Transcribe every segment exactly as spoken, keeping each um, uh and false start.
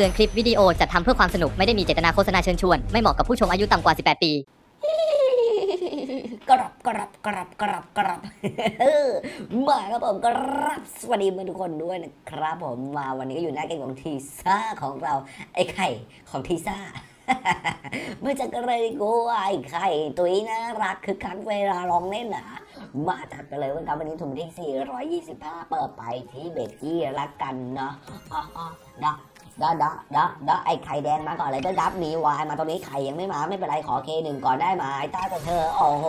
ตือนคลิปวิดีโอจัดทำเพื่อความสนุกไม่ได้มีเจตนาโฆษณาเชิญชวนไม่เหมาะกับผู้ชมอายุต่ำกว่าสิบแปดปีกรับกรับกรับกรับกรับมาครับผมกรับสวัสดีทุกคนด้วยนะครับผมมาวันนี้ก็อยู่หน้าเกมของทีซ่าของเราไอ้ไข่ของทีซ่าเมื่อจะกระไรกูไอ้ไข่ตัวนี้น่ารักคือคันเวลาลองเล่นนะมาจัดกันเลยวันนี้วันนี้ถุงที่สี่ร้อยยี่สิบห้าเปิดไปที่เบกกี้รักกันเนาะดักดักดักดักดักไอ้ไข่แดงมาก่อนเลยก็ดับมีวายมาตอนนี้ไข่ยังไม่มาไม่เป็นไรขอเคหนึ่งก่อนได้มาไอ้ตาตัวเธอโอ้โห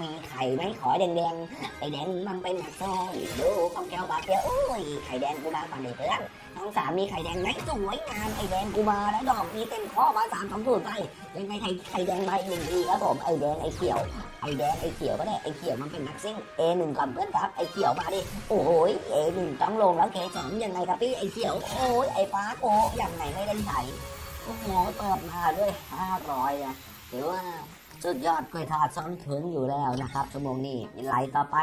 มีไข่ไหมขอแดงแดงไอ้แดงมันไปหมักซอยดูข้าวแก้วบาดเดียวโอ้ยไข่แดงกูมาก่อนเลยเพื่อนทั้งสามมีไข่แดงไหมสวยงามไข่แดงกูมาแล้วดอกมีเต็มข้อมาสามสองสูตรไปยังไงไข่ไข่แดงมาหนึ่งดีครับผมไอ้แดงไอ้เขียวไอ้แดงไอ้เขียวก็ได้ไอ้เขียวมันเป็นนักซิ่งเอหนึ่งก่อนเพื่อนครับไอ้เขียวมาดิโอ้โหเอหนึ่งต้องลงแล้วเคสองยังไงครับพี่ไอ้เขียวโอ้ยไอ้ฟ้าโอ้ยังไงไม่ได้ใช้โอ้โหเปิดมาด้วยห้าร้อยนะหรือว่าสุดยอดกล้วยทอดซ้อนถึงอยู่แล้วนะครับชั่วโมงนี้ไหลต่อไป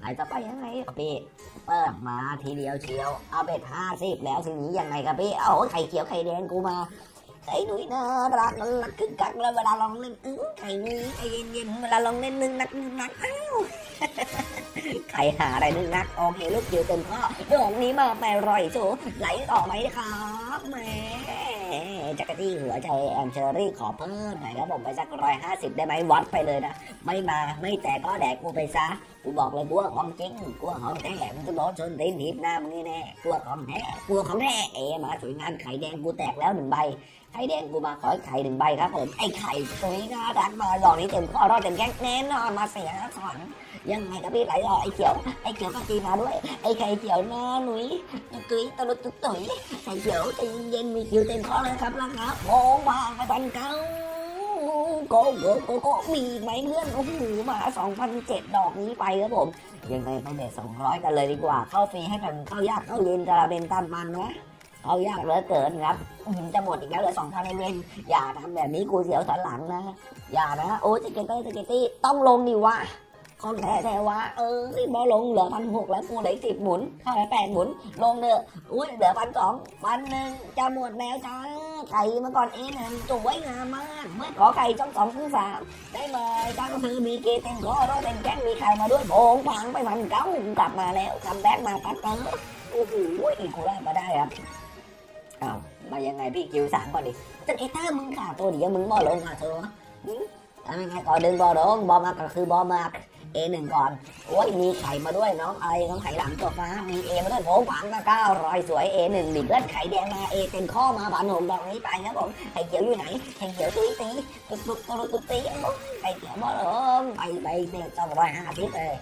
ไหลต่อไปยังไงครับพี่เปิดมาทีเดียวเชียวเอาเบ็ดห้าสิบแล้วทีนี้ยังไงครับพี่โอ้ไข่เขียวไข่แดงกูมาไข่หนุ่ยน่ารักรักคึกคักแล้วเวลาลองเล่นอื้อไข่นี้ไข่เย็นเย็นเวลาลองเล่นนึงนักนึงนักอ้าวไข่หาอะไรนึงนักโอเคลูกเดียวเต็มข้อดอกนี้มาแปลร่อยโชว์ไหลออกไหมครับแม่จักรที่หัวใจแอมเชอรี่ขอเพิ่มหน่อยครับผมไปสักร้อยห้าสิบได้ไหมวัดไปเลยนะไม่มาไม่แต่ก็แดกกูไปซะกูบอกเลยกูว่าของจริงกูว่าของแท้มึงจะโดนชนตีนหนีบหน้ามึงนี่แน่กูว่าของแท้กูว่าของแท้เอ๋มาสวยงามไข่แดงกูแตกแล้วหนึ่งใบไข่แดงกูมาขอไข่หนึ่งใบครับผมไอ้ไข่สวยงามดันมาหลอกนี้เต็มข้อรอดเต็มแก๊กแน่นอนมาเสียสอนยังไงกับพี่ไหลออกไอ้เขียวไอ้เขียวก็ตีมาด้วยไอ้ไข่เขียวหน้าหนุ่ยตุ้ยตะลุตุ้ยตุ้ยไข่เขียวใจเย็นมีคิวเต็มข้อเลยครับล่ะครับโง่มามาตันเก้าโกโกโกโกมีไหมเพื่อนโอ้โหมาสองพันเจ็ดดอกนี้ไปครับผมยังไงไปเด็ดสองร้อยกันเลยดีกว่าเข้าฟรีให้กันเข้ายากเข้าเย็นจะเป็นตามมันนะเอายากเหลือเกินครับจะหมดอีกแล้วเหลือสองพันในเวรอย่าทำแบบนี้กูเสียวสันหลังนะอย่านะโอ้สเกตเตอร์สเกตตี้ต้องลงดิวะของแท้แท้วะเออบอลงเหลือพันหกแล้วกูเหลือสิบหมุนเท่าไรแปดหมุนลงเนอะอุ้ยเหลือพันสองพันหนึ่งจะหมดแล้วจ้าไข่มาก่อนเอ็นหันสวยงามมากเมื่อขอไข่ช่องสองช่องสามได้เลยจ้าก็คือมีเกตเต็มข้อร้อยเต็มแก๊งมีไข่มาด้วยโผงผังไปพันเก้ากลับมาแล้วคัมแบ็กมาตัดเตอร์โอ้โหอีกกูได้มาได้ครับอ้าวมายังไงพี่คิวสามก่อนดิจันเอต้ามึงขาตัวเดียวมึงบอลงขาเธอทำยังไงก่อนดึงบอลงบอลมาก็คือบอลมาเอหนึ่งก่อนโอ้ยมีไข่มาด้วยน้องไอ้น้องไข่หลังตัวฟ้ามีเอมาด้วยโผล่ผังมาเก้ารอยสวยเอหนึ่งดิบเลือดไข่แดงมาเอเต็มข้อมาผ่านหงดอกนี้ไปนะผมไข่เขียวอยู่ไหนไข่เขียวตีตีตุ๊กตุ๊กตุ๊กตีไข่เขียวบอลงไปไปเด็กสองร้อยห้าสิบเลย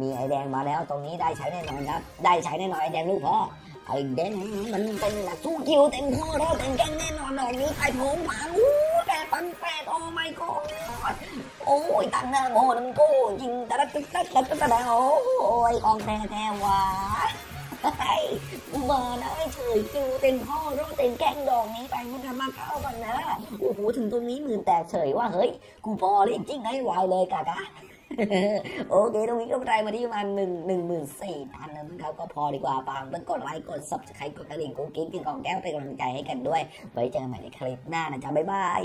มีไอ้แดงมาแล้วตรงนี้ได้ใช้แน่นอนครับได้ใช้แน่นอนไอ้แดงลูกพ่อไอ้แดงมันเป็นหลักสู้คิวเต็มข้อแล้วเต็มแกงแน่นอนดอกนี้ไข่โผล่ผังแปดพันแปดโอ้ไม่ก็โอ้ยตั้งหน้าโง่น้ำกู้ยิงตะลักตะลักตะลักตะลักโอ้ยของแท้แท้วะมาได้เฉยคิวเต็มพ่อรู้เต็มแกงดอกนี้ไปมันจะมาเข้ากันนะโอ้โหถึงตรงนี้หมื่นแต่เฉยว่าเฮ้ยกูพอเล่นจริงได้ไวเลยกะกะโอเคตรงนี้ก็ได้มาที่ประมาณหนึ่งหนึ่งหมื่นสี่พันนั้นเขาก็พอดีกว่าปังมันกดไลค์กดซับสไครต์กดกระดิ่งกุ้งกิ๊งกินกองแก้วเป็นกำลังใจให้กันด้วยไว้เจอกันใหม่ในคลิปหน้านะจ๊ะบ๊ายบาย